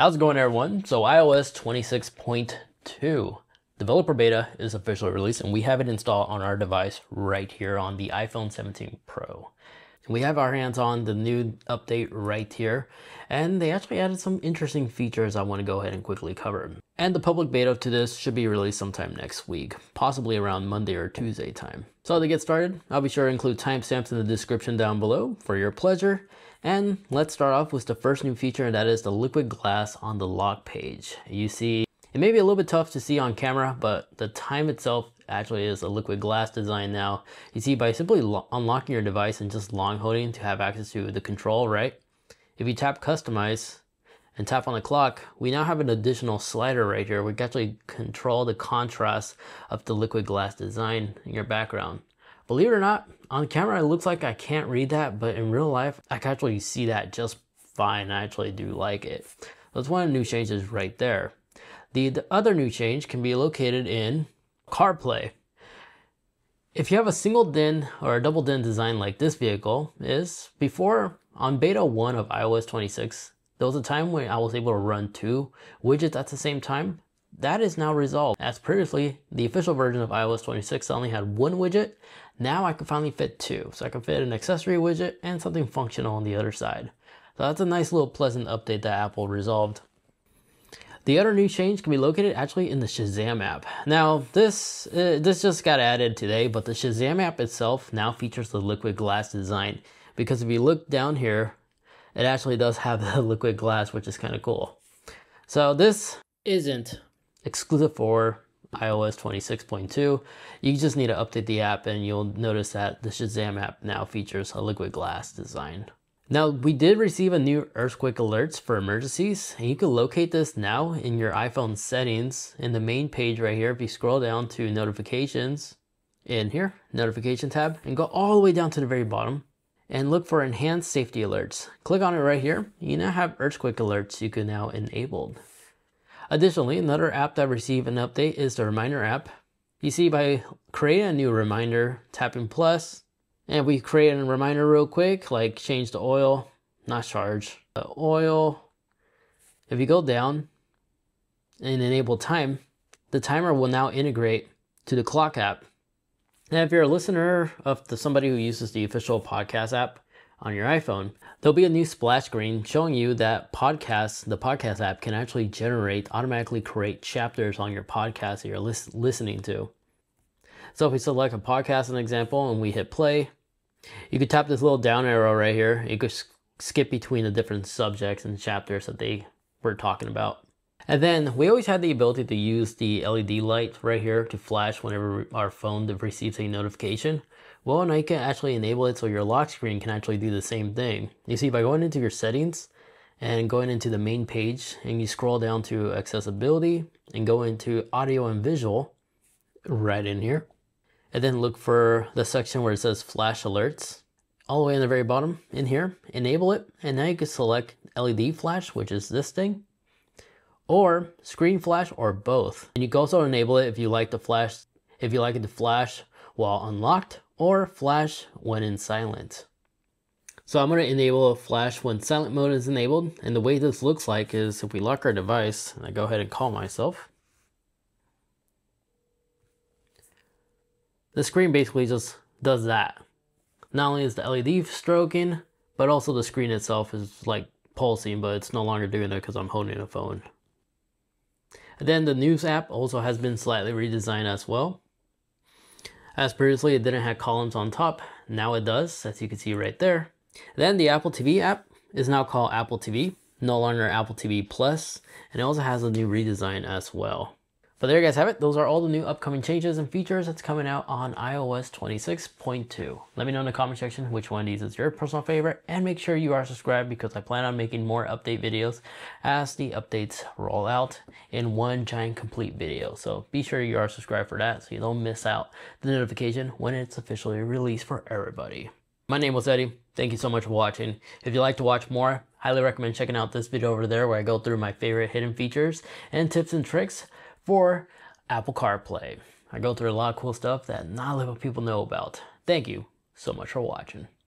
How's it going, everyone? So iOS 26.2 developer beta is officially released, and we have it installed on our device right here on the iPhone 17 Pro. We have our hands on the new update right here, and they actually added some interesting features I want to go ahead and quickly cover. And the public beta to this should be released sometime next week, possibly around Monday or Tuesday time. So to get started, I'll be sure to include timestamps in the description down below for your pleasure. And let's start off with the first new feature, and that is the liquid glass on the lock page. You see, it may be a little bit tough to see on camera, but the time itself actually is a liquid glass design now. You see, by simply unlocking your device and just long holding to have access to the control, right? If you tap customize and tap on the clock, we now have an additional slider right here. We can actually control the contrast of the liquid glass design in your background. Believe it or not, on camera it looks like I can't read that, but in real life I can actually see that just fine. I actually do like it. That's one of the new changes right there. The other new change can be located in CarPlay. If you have a single DIN or a double DIN design like this vehicle is, before on beta 1 of iOS 26, there was a time when I was able to run two widgets at the same time. That is now resolved, as previously the official version of iOS 26 only had one widget. Now I can finally fit two, so I can fit an accessory widget and something functional on the other side. So that's a nice little pleasant update that Apple resolved. The other new change can be located actually in the Shazam app. Now this just got added today, but the Shazam app itself now features the liquid glass design, because if you look down here, it actually does have the liquid glass, which is kind of cool. So this isn't exclusive for iOS 26.2. You just need to update the app, and you'll notice that the Shazam app now features a liquid glass design. Now, we did receive a new earthquake alerts for emergencies, and you can locate this now in your iPhone settings in the main page right here. If you scroll down to notifications in here, notification tab, and go all the way down to the very bottom and look for enhanced safety alerts. Click on it right here. You now have earthquake alerts you can now enable. Additionally, another app that received an update is the Reminder app. You see, by creating a new reminder, tapping plus, and we create a reminder real quick, like change the oil, not charge, the oil. If you go down and enable time, the timer will now integrate to the clock app. Now, if you're a listener of somebody who uses the official podcast app on your iPhone, there'll be a new splash screen showing you that Podcasts, the podcast app, can actually automatically create chapters on your podcast that you're listening to. So if we select a podcast as an example and we hit play, you could tap this little down arrow right here. You could skip between the different subjects and chapters that they were talking about. And then we always had the ability to use the LED light right here to flash whenever our phone receives a notification. Well, now you can actually enable it so your lock screen can actually do the same thing. You see, by going into your settings and going into the main page, and you scroll down to accessibility and go into audio and visual right in here, and then look for the section where it says flash alerts all the way in the very bottom in here, enable it, and now you can select LED flash, which is this thing, or screen flash, or both. And you can also enable it if you like it to flash while unlocked, or flash when in silent. So I'm going to enable a flash when silent mode is enabled, and the way this looks like is if we lock our device, and I go ahead and call myself, the screen basically just does that. Not only is the LED stroking, but also the screen itself is like pulsing, but it's no longer doing it because I'm holding a phone. And then the News app also has been slightly redesigned as well. As previously, it didn't have columns on top. Now it does, as you can see right there. Then the Apple TV app is now called Apple TV, no longer Apple TV Plus, and it also has a new redesign as well. But there you guys have it. Those are all the new upcoming changes and features that's coming out on iOS 26.2. Let me know in the comment section which one of these is your personal favorite, and make sure you are subscribed, because I plan on making more update videos as the updates roll out in one giant complete video. So be sure you are subscribed for that, so you don't miss out the notification when it's officially released for everybody. My name was Eddie. Thank you so much for watching. If you'd like to watch more, highly recommend checking out this video over there, where I go through my favorite hidden features and tips and tricks for Apple CarPlay. I go through a lot of cool stuff that not a lot of people know about. Thank you so much for watching.